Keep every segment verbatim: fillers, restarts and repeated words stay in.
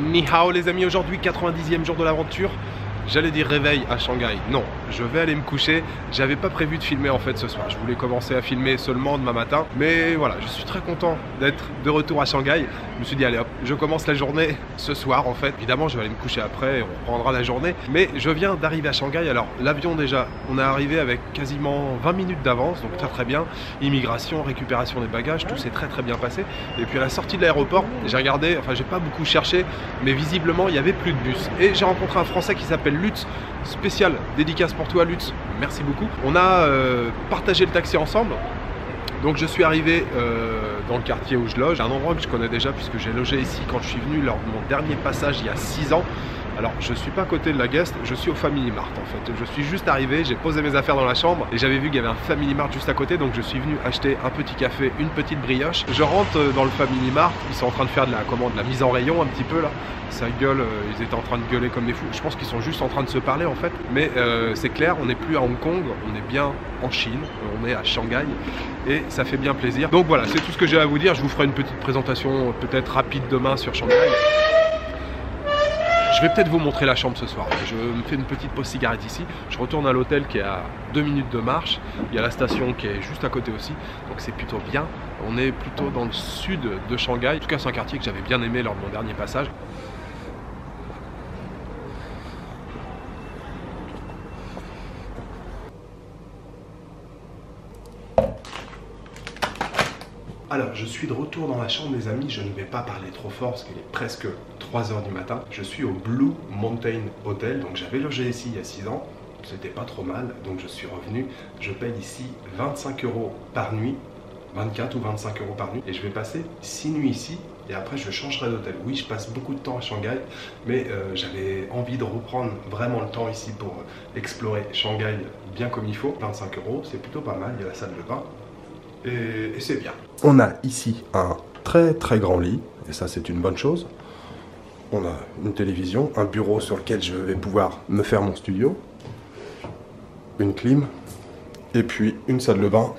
Ni hao les amis, aujourd'hui quatre-vingt-dixième jour de l'aventure. J'allais dire réveil à Shanghai, non, je vais aller me coucher. J'avais pas prévu de filmer en fait ce soir, je voulais commencer à filmer seulement demain matin. Mais voilà, je suis très content d'être de retour à Shanghai. Je me suis dit allez hop, je commence la journée ce soir en fait. Évidemment je vais aller me coucher après, on reprendra la journée. Mais je viens d'arriver à Shanghai, alors l'avion déjà, on est arrivé avec quasiment vingt minutes d'avance. Donc très très bien, immigration, récupération des bagages, tout s'est très très bien passé. Et puis à la sortie de l'aéroport, j'ai regardé, enfin j'ai pas beaucoup cherché, mais visiblement il n'y avait plus de bus. Et j'ai rencontré un Français qui s'appelle Lutz, spécial dédicace pour toi Lutz, merci beaucoup. On a euh, partagé le taxi ensemble. Donc je suis arrivé euh, dans le quartier où je loge, un endroit que je connais déjà puisque j'ai logé ici quand je suis venu lors de mon dernier passage il y a six ans. Alors je suis pas à côté de la guest, je suis au Family Mart en fait. Je suis juste arrivé, j'ai posé mes affaires dans la chambre et j'avais vu qu'il y avait un Family Mart juste à côté, donc je suis venu acheter un petit café, une petite brioche. Je rentre dans le Family Mart, ils sont en train de faire de la commande, de la mise en rayon un petit peu là. Ça gueule, ils étaient en train de gueuler comme des fous. Je pense qu'ils sont juste en train de se parler en fait. Mais euh, c'est clair, on n'est plus à Hong Kong, on est bien en Chine, on est à Shanghai et ça fait bien plaisir. Donc voilà, c'est tout ce que j'ai à vous dire. Je vous ferai une petite présentation peut-être rapide demain sur Shanghai. Je vais peut-être vous montrer la chambre ce soir. Je me fais une petite pause cigarette ici. Je retourne à l'hôtel qui est à deux minutes de marche. Il y a la station qui est juste à côté aussi. Donc c'est plutôt bien. On est plutôt dans le sud de Shanghai. En tout cas, c'est un quartier que j'avais bien aimé lors de mon dernier passage. Alors, je suis de retour dans ma chambre, les amis. Je ne vais pas parler trop fort parce qu'il est presque trois heures du matin. Je suis au Blue Mountain Hotel. Donc, j'avais logé ici il y a six ans. C'était pas trop mal. Donc, je suis revenu. Je paye ici vingt-cinq euros par nuit. vingt-quatre ou vingt-cinq euros par nuit. Et je vais passer six nuits ici. Et après, je changerai d'hôtel. Oui, je passe beaucoup de temps à Shanghai. Mais euh, j'avais envie de reprendre vraiment le temps ici pour explorer Shanghai bien comme il faut. vingt-cinq euros, c'est plutôt pas mal. Il y a la salle de bain. Et, et c'est bien. On a ici un très très grand lit, et ça c'est une bonne chose. On a une télévision, un bureau sur lequel je vais pouvoir me faire mon studio, une clim, et puis une salle de bain.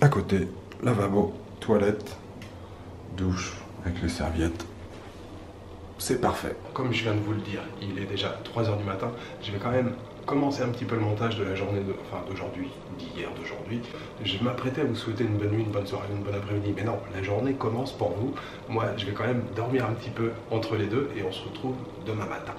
À côté, lavabo, toilette, douche avec les serviettes. C'est parfait. Comme je viens de vous le dire, il est déjà trois heures du matin, je vais quand même commencer un petit peu le montage de la journée de, enfin d'aujourd'hui, d'hier, d'aujourd'hui. Je m'apprêtais à vous souhaiter une bonne nuit, une bonne soirée, une bonne après-midi, mais non, la journée commence pour vous. Moi, je vais quand même dormir un petit peu entre les deux et on se retrouve demain matin.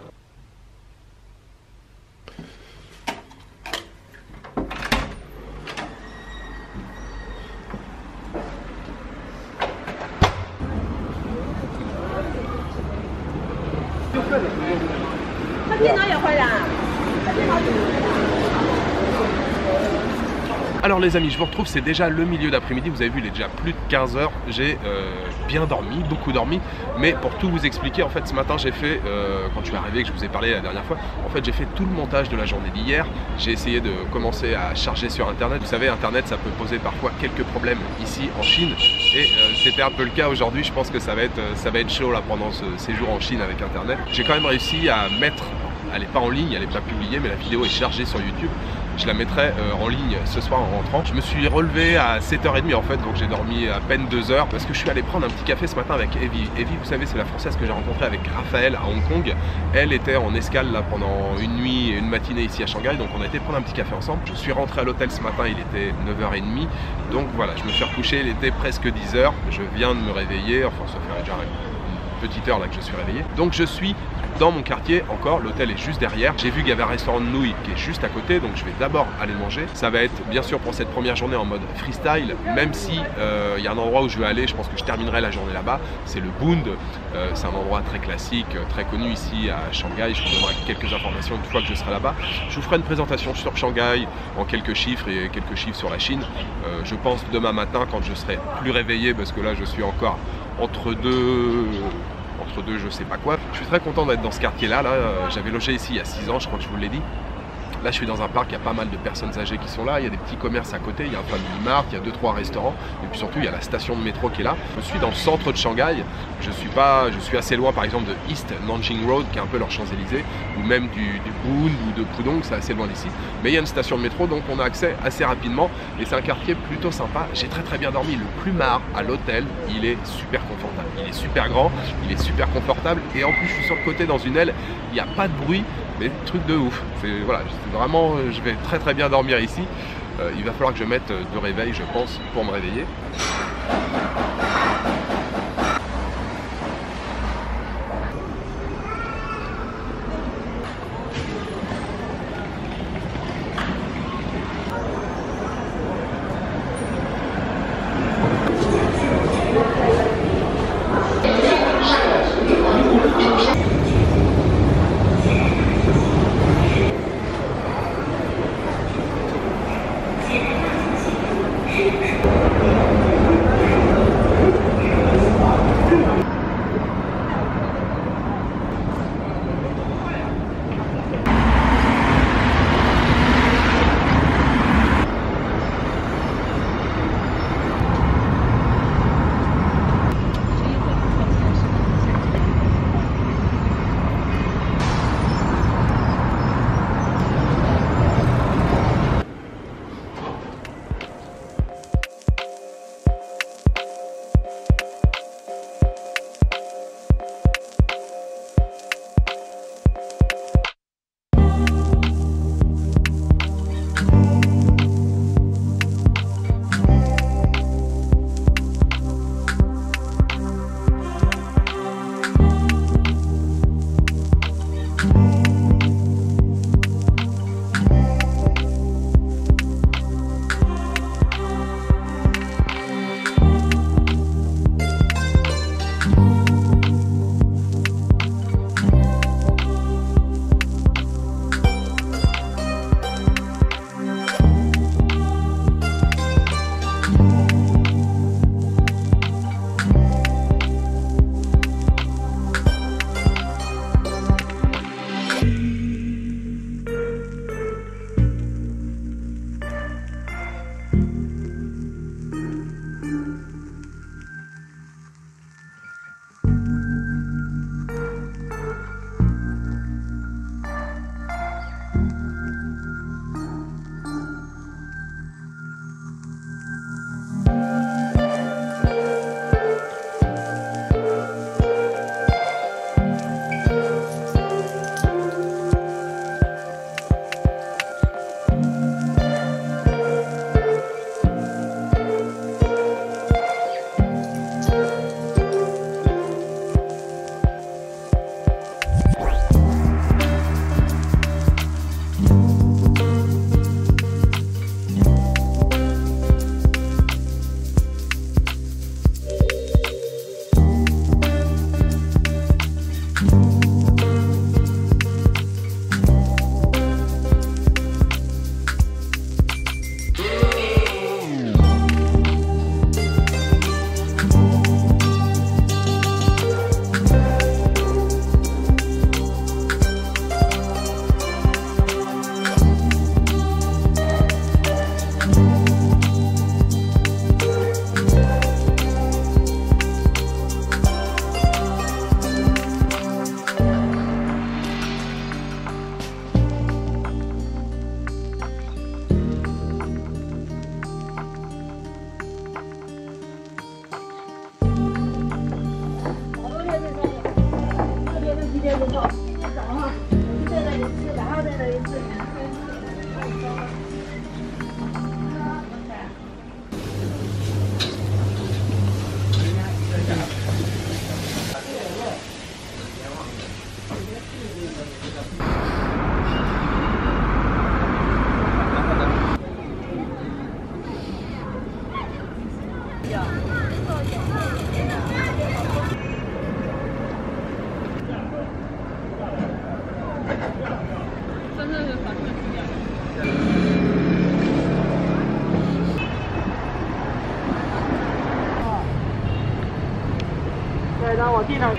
Alors les amis, je vous retrouve, c'est déjà le milieu d'après-midi, vous avez vu, il est déjà plus de quinze heures, j'ai euh, bien dormi, beaucoup dormi, mais pour tout vous expliquer, en fait ce matin j'ai fait, euh, quand je suis arrivé, que je vous ai parlé la dernière fois, en fait j'ai fait tout le montage de la journée d'hier, j'ai essayé de commencer à charger sur internet, vous savez internet ça peut poser parfois quelques problèmes ici en Chine, et euh, c'était un peu le cas aujourd'hui, je pense que ça va être, ça va être chaud là pendant ce, ces jours en Chine avec internet. J'ai quand même réussi à mettre, elle n'est pas en ligne, elle n'est pas publiée, mais la vidéo est chargée sur YouTube. Je la mettrai euh, en ligne ce soir en rentrant. Je me suis relevé à sept heures trente en fait, donc j'ai dormi à peine deux heures parce que je suis allé prendre un petit café ce matin avec Evie. Evie, vous savez, c'est la Française que j'ai rencontrée avec Raphaël à Hong Kong. Elle était en escale là pendant une nuit et une matinée ici à Shanghai, donc on a été prendre un petit café ensemble. Je suis rentré à l'hôtel ce matin, il était neuf heures trente, donc voilà, je me suis recouché, il était presque dix heures. Je viens de me réveiller, enfin ça fait déjà une petite heure là que je suis réveillé. Donc je suis dans mon quartier encore, l'hôtel est juste derrière. J'ai vu qu'il y avait un restaurant de nouilles qui est juste à côté, donc je vais d'abord aller manger. Ça va être bien sûr pour cette première journée en mode freestyle, même si euh, il y a un endroit où je vais aller, je pense que je terminerai la journée là-bas, c'est le Bund. Euh, c'est un endroit très classique, très connu ici à Shanghai. Je vous donnerai quelques informations une fois que je serai là-bas. Je vous ferai une présentation sur Shanghai en quelques chiffres et quelques chiffres sur la Chine. Euh, je pense demain matin quand je serai plus réveillé, parce que là je suis encore entre deux... entre deux je sais pas quoi. Je suis très content d'être dans ce quartier là, là. J'avais logé ici il y a six ans, je crois que je vous l'ai dit. Là, je suis dans un parc, il y a pas mal de personnes âgées qui sont là, il y a des petits commerces à côté, il y a un Family Mart, il y a deux trois restaurants, et puis surtout, il y a la station de métro qui est là. Je suis dans le centre de Shanghai, je suis, pas, je suis assez loin par exemple de East Nanjing Road, qui est un peu leurs Champs-Élysées, ou même du, du Bund ou de Pudong, c'est assez loin d'ici. Mais il y a une station de métro, donc on a accès assez rapidement, et c'est un quartier plutôt sympa. J'ai très très bien dormi, le plumard à l'hôtel, il est super confortable, il est super grand, il est super confortable, et en plus, je suis sur le côté dans une aile, il n'y a pas de bruit, mais truc de ouf. C'est voilà, vraiment, je vais très très bien dormir ici. Euh, il va falloir que je mette de réveil, je pense, pour me réveiller.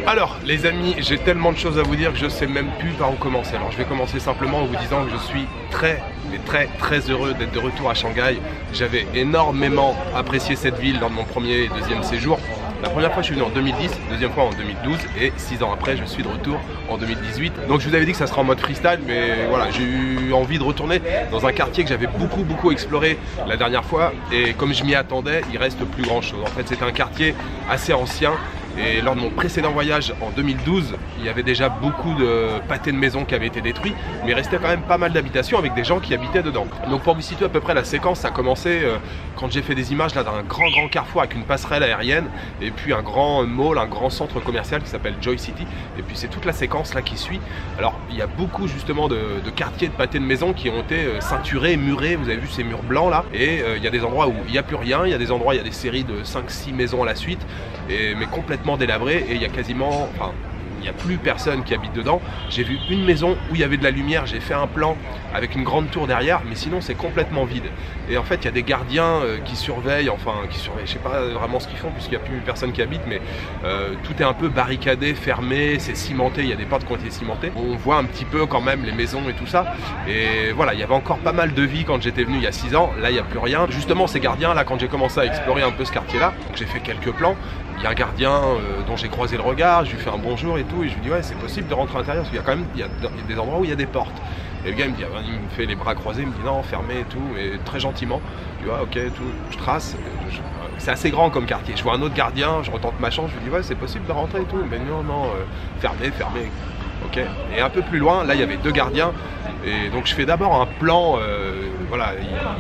Alors les amis, j'ai tellement de choses à vous dire que je sais même plus par où commencer. Alors je vais commencer simplement en vous disant que je suis très mais très très heureux d'être de retour à Shanghai. J'avais énormément apprécié cette ville dans mon premier et deuxième séjour. La première fois je suis venu en deux mille dix, deuxième fois en deux mille douze et six ans après je suis de retour en deux mille dix-huit. Donc je vous avais dit que ça sera en mode freestyle, mais voilà, j'ai eu envie de retourner dans un quartier que j'avais beaucoup beaucoup exploré la dernière fois et comme je m'y attendais, il reste plus grand chose. En fait c'est un quartier assez ancien. Et lors de mon précédent voyage en deux mille douze, il y avait déjà beaucoup de pâtés de maisons qui avaient été détruits, mais il restait quand même pas mal d'habitations avec des gens qui habitaient dedans. Donc pour vous situer à peu près la séquence, ça a commencé euh, quand j'ai fait des images là d'un grand grand carrefour avec une passerelle aérienne et puis un grand mall, un grand centre commercial qui s'appelle Joy City. Et puis c'est toute la séquence là qui suit. Alors il y a beaucoup justement de, de quartiers de pâtés de maisons qui ont été euh, ceinturés, murés. Vous avez vu ces murs blancs là. Et euh, il y a des endroits où il n'y a plus rien, il y a des endroits où il y a des séries de cinq six maisons à la suite, et, mais complètement délabré et il y a quasiment, enfin, il n'y a plus personne qui habite dedans. J'ai vu une maison où il y avait de la lumière, j'ai fait un plan avec une grande tour derrière, mais sinon c'est complètement vide. Et en fait, il y a des gardiens qui surveillent, enfin qui surveillent, je sais pas vraiment ce qu'ils font puisqu'il n'y a plus personne qui habite, mais euh, tout est un peu barricadé, fermé, c'est cimenté, il y a des portes qui ont été cimentées. On voit un petit peu quand même les maisons et tout ça. Et voilà, il y avait encore pas mal de vie quand j'étais venu il y a six ans, là il n'y a plus rien. Justement, ces gardiens là, quand j'ai commencé à explorer un peu ce quartier-là, j'ai fait quelques plans. Il y a un gardien euh, dont j'ai croisé le regard, je lui fais un bonjour et tout, et je lui dis ouais c'est possible de rentrer à l'intérieur parce qu'il y a quand même il y a des endroits où il y a des portes. Et le gars il me dit, il me fait les bras croisés, il me dit non fermé et tout, et très gentiment, je dis ah, ok tout, je trace, je... c'est assez grand comme quartier. Je vois un autre gardien, je retente ma chance, je lui dis ouais c'est possible de rentrer et tout, mais non non, euh, fermé, fermé. Okay. Et un peu plus loin, là il y avait deux gardiens et donc je fais d'abord un plan, euh, voilà,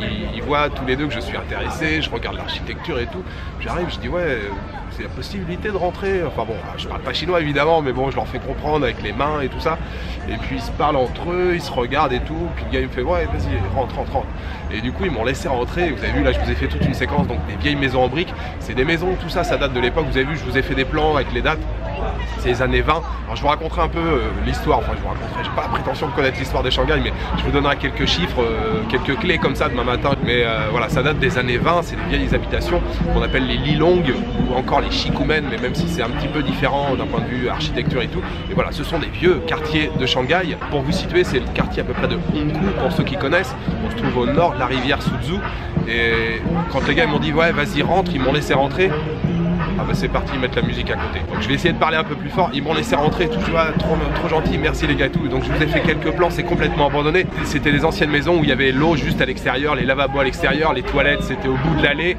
ils, ils, ils voient tous les deux que je suis intéressé, je regarde l'architecture et tout, j'arrive, je dis ouais, c'est la possibilité de rentrer, enfin bon, je parle pas chinois évidemment, mais bon, je leur fais comprendre avec les mains et tout ça, et puis ils se parlent entre eux, ils se regardent et tout, puis le gars il me fait ouais, vas-y, rentre, rentre, rentre, et du coup ils m'ont laissé rentrer, et vous avez vu là, je vous ai fait toute une séquence, donc des vieilles maisons en briques, c'est des maisons, tout ça, ça date de l'époque, vous avez vu, je vous ai fait des plans avec les dates, c'est les années vingt, alors je vous raconterai un peu euh, l'histoire, enfin je vous raconterai, j'ai pas la prétention de connaître l'histoire de Shanghai, mais je vous donnerai quelques chiffres, euh, quelques clés comme ça demain matin, mais euh, voilà, ça date des années vingt, c'est des vieilles habitations qu'on appelle les Lilong ou encore les Shikumen, mais même si c'est un petit peu différent d'un point de vue architecture et tout, et voilà, ce sont des vieux quartiers de Shanghai. Pour vous situer, c'est le quartier à peu près de Hongkou, pour ceux qui connaissent, on se trouve au nord de la rivière Suzhou, et quand les gars m'ont dit ouais vas-y rentre, ils m'ont laissé rentrer. Ah bah c'est parti, mettre la musique à côté. Donc je vais essayer de parler un peu plus fort. Ils m'ont laissé rentrer, tout, tu vois, trop, trop gentil, merci les gars et tout. Donc je vous ai fait quelques plans, c'est complètement abandonné. C'était les anciennes maisons où il y avait l'eau juste à l'extérieur, les lavabos à l'extérieur, les toilettes c'était au bout de l'allée.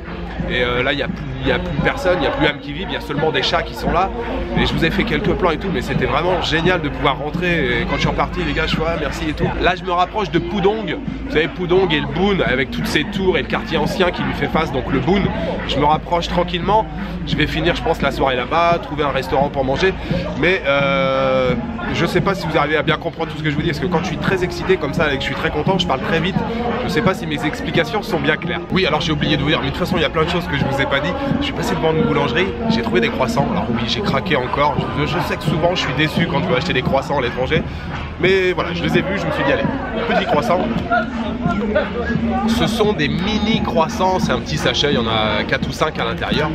Et euh, là il n'y a plus. Il n'y a plus personne, il n'y a plus âme qui vive, il y a seulement des chats qui sont là. Et je vous ai fait quelques plans et tout, mais c'était vraiment génial de pouvoir rentrer. Et quand je suis reparti, les gars, je suis là, merci et tout. Là, je me rapproche de Pudong. Vous savez, Pudong et le Bund, avec toutes ces tours et le quartier ancien qui lui fait face, donc le Bund. Je me rapproche tranquillement. Je vais finir, je pense, la soirée là-bas, trouver un restaurant pour manger. Mais euh, je sais pas si vous arrivez à bien comprendre tout ce que je vous dis, parce que quand je suis très excité comme ça et que je suis très content, je parle très vite. Je sais pas si mes explications sont bien claires. Oui, alors j'ai oublié de vous dire, mais de toute façon, il y a plein de choses que je vous ai pas dit. Je suis passé devant une boulangerie, j'ai trouvé des croissants. Alors oui, j'ai craqué encore. Je, je sais que souvent je suis déçu quand je veux acheter des croissants à l'étranger. Mais voilà, je les ai vus, je me suis dit allez, petit croissant. Ce sont des mini croissants, c'est un petit sachet, il y en a quatre ou cinq à l'intérieur.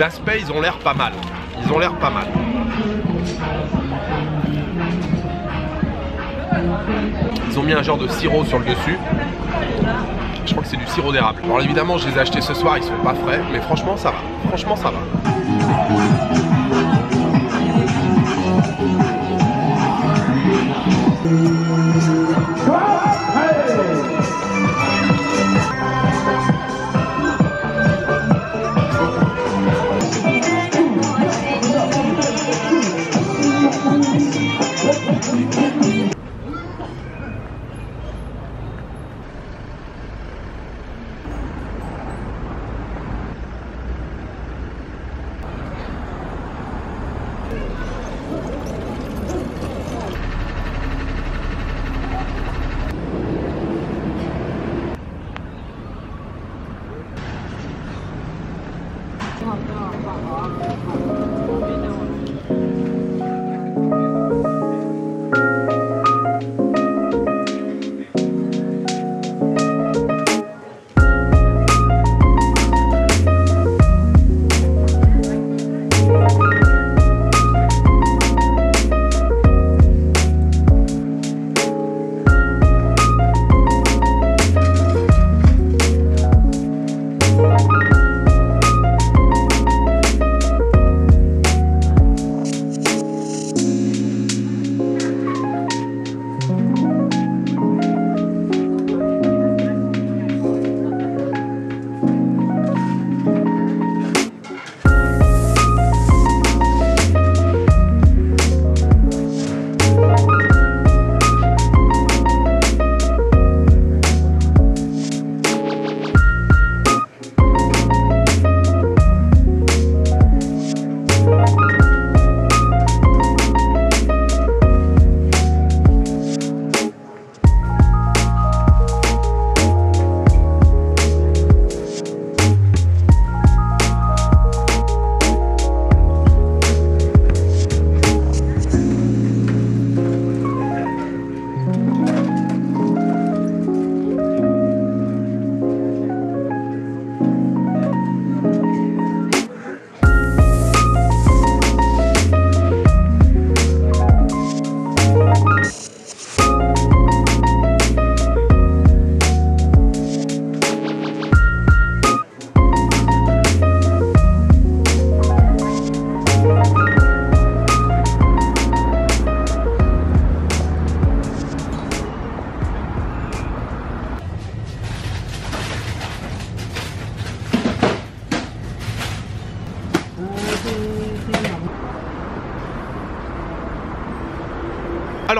D'aspect, ils ont l'air pas mal. Ils ont l'air pas mal. Ils ont mis un genre de sirop sur le dessus. Je crois que c'est du sirop d'érable. Alors évidemment, je les ai achetés ce soir, ils sont pas frais, mais franchement, ça va. Franchement, ça va. Thank you.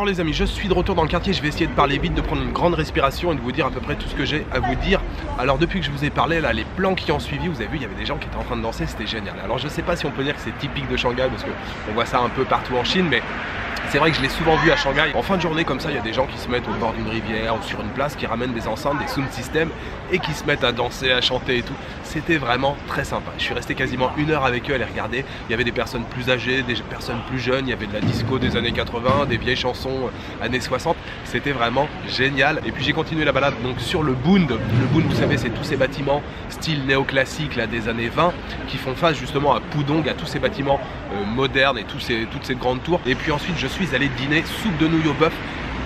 Alors les amis, je suis de retour dans le quartier, je vais essayer de parler vite, de prendre une grande respiration et de vous dire à peu près tout ce que j'ai à vous dire. Alors depuis que je vous ai parlé, là, les plans qui ont suivi, vous avez vu, il y avait des gens qui étaient en train de danser, c'était génial. Alors je sais pas si on peut dire que c'est typique de Shanghai, parce qu'on voit ça un peu partout en Chine, mais c'est vrai que je l'ai souvent vu à Shanghai. En fin de journée comme ça, il y a des gens qui se mettent au bord d'une rivière ou sur une place, qui ramènent des enceintes, des sound systems et qui se mettent à danser, à chanter et tout. C'était vraiment très sympa. Je suis resté quasiment une heure avec eux à les regarder. Il y avait des personnes plus âgées, des personnes plus jeunes, il y avait de la disco des années quatre-vingt, des vieilles chansons années soixante. C'était vraiment génial. Et puis j'ai continué la balade donc sur le Bund. Le Bund, vous savez, c'est tous ces bâtiments style néoclassique là, des années vingt qui font face justement à Pudong, à tous ces bâtiments euh, modernes et tous ces, toutes ces grandes tours. Et puis ensuite, je suis allé dîner soupe de nouilles au bœuf,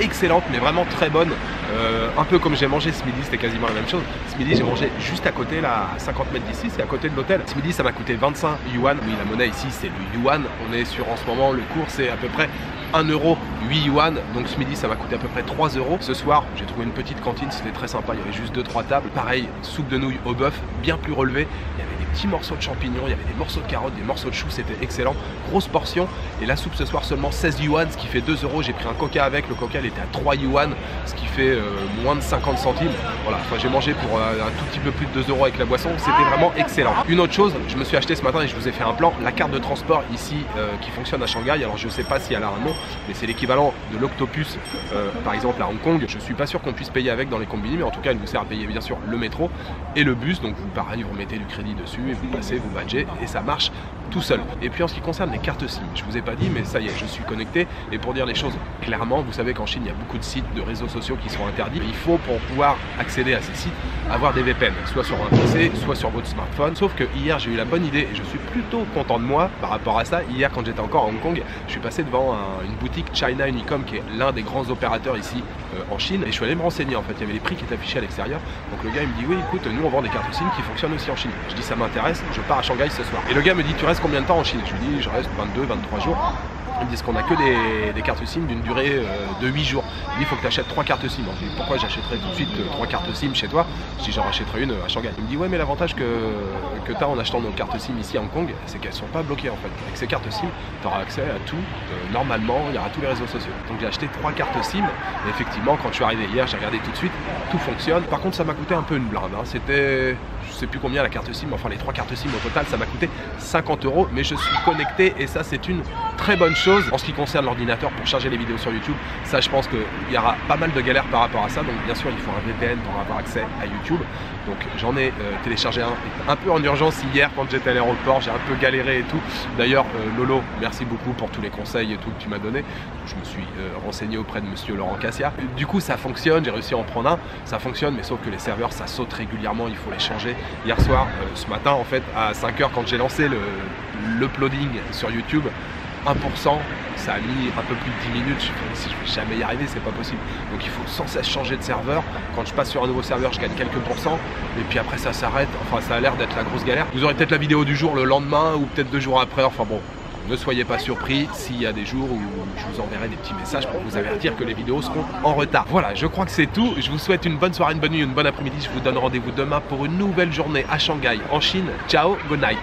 excellente mais vraiment très bonne, euh, un peu comme j'ai mangé ce midi, c'était quasiment la même chose. Ce midi j'ai mangé juste à côté là, à cinquante mètres d'ici, c'est à côté de l'hôtel. Ce midi ça m'a coûté vingt-cinq yuan, oui la monnaie ici c'est le yuan, on est sur en ce moment le cours c'est à peu près un euro, huit yuan, donc ce midi ça m'a coûté à peu près trois euros. Ce soir j'ai trouvé une petite cantine, c'était très sympa, il y avait juste deux trois tables, pareil soupe de nouilles au bœuf, bien plus relevé, il y avait des petits morceaux de champignons, il y avait des morceaux de carottes, des morceaux de choux, c'était excellent, grosse portion. Et la soupe ce soir seulement seize yuan, ce qui fait deux euros, j'ai pris un coca avec, le coca était à trois yuan, ce qui fait euh, moins de cinquante centimes. Voilà, enfin, j'ai mangé pour euh, un tout petit peu plus de deux euros avec la boisson, c'était vraiment excellent. Une autre chose, je me suis acheté ce matin et je vous ai fait un plan, la carte de transport ici euh, qui fonctionne à Shanghai, alors je sais pas si elle a un nom, mais c'est l'équivalent de l'Octopus euh, par exemple à Hong Kong. Je suis pas sûr qu'on puisse payer avec dans les combini, mais en tout cas elle vous sert à payer bien sûr le métro et le bus, donc vous pareil vous mettez du crédit dessus et vous passez, vous badgez et ça marche tout seul. Et puis en ce qui concerne les cartes SIM, je vous ai pas dit mais ça y est, je suis connecté et pour dire les choses clairement, vous savez qu'en Chine il y a beaucoup de sites, de réseaux sociaux qui sont interdits. Il faut pour pouvoir accéder à ces sites avoir des V P N, soit sur un P C, soit sur votre smartphone. Sauf que hier j'ai eu la bonne idée et je suis plutôt content de moi par rapport à ça. Hier quand j'étais encore à Hong Kong, je suis passé devant un, une boutique China Unicom qui est l'un des grands opérateurs ici euh, en Chine et je suis allé me renseigner en fait, il y avait les prix qui étaient affichés à l'extérieur. Donc le gars il me dit oui écoute nous on vend des cartes SIM qui fonctionnent aussi en Chine. Je dis ça m'intéresse, je pars à Shanghai ce soir. Et le gars me dit tu restes combien de temps en Chine? Je lui dis je reste vingt-deux, vingt-trois jours. Ils me disent qu'on a que des, des cartes SIM d'une durée de huit jours. Ils me disent il faut que tu achètes trois cartes SIM. Je dis pourquoi j'achèterais tout de suite trois cartes SIM chez toi? Je dis j'en rachèterai une à Shanghai. Il me dit ouais mais l'avantage que, que tu as en achetant nos cartes SIM ici à Hong Kong, c'est qu'elles ne sont pas bloquées en fait. Avec ces cartes SIM, tu auras accès à tout. Euh, normalement, il y aura tous les réseaux sociaux. Donc j'ai acheté trois cartes SIM. Et effectivement, quand je suis arrivé hier, j'ai regardé tout de suite, tout fonctionne. Par contre, ça m'a coûté un peu une blinde. Hein. C'était, je sais plus combien la carte SIM, enfin les trois cartes SIM au total, ça m'a coûté cinquante euros. Mais je suis connecté et ça c'est une très bonne chose. En ce qui concerne l'ordinateur pour charger les vidéos sur YouTube, ça je pense qu'il y aura pas mal de galères par rapport à ça, donc bien sûr il faut un V P N pour avoir accès à YouTube. Donc j'en ai euh, téléchargé un un peu en urgence hier quand j'étais à l'aéroport, j'ai un peu galéré et tout. D'ailleurs euh, Lolo, merci beaucoup pour tous les conseils et tout que tu m'as donné. Je me suis euh, renseigné auprès de monsieur Laurent Cassia. Du coup ça fonctionne, j'ai réussi à en prendre un, ça fonctionne, mais sauf que les serveurs ça saute régulièrement, il faut les changer. Hier soir, euh, ce matin en fait à cinq heures quand j'ai lancé le l'uploading sur YouTube, un pour cent, ça a mis un peu plus de dix minutes, je fais, si je vais jamais y arriver, c'est pas possible. Donc il faut sans cesse changer de serveur. Quand je passe sur un nouveau serveur, je gagne quelques pourcents et puis après ça s'arrête, enfin ça a l'air d'être la grosse galère. Vous aurez peut-être la vidéo du jour le lendemain ou peut-être deux jours après, enfin bon. Ne soyez pas surpris s'il y a des jours où je vous enverrai des petits messages pour vous avertir que les vidéos seront en retard. Voilà, je crois que c'est tout. Je vous souhaite une bonne soirée, une bonne nuit, une bonne après-midi. Je vous donne rendez-vous demain pour une nouvelle journée à Shanghai, en Chine. Ciao, good night.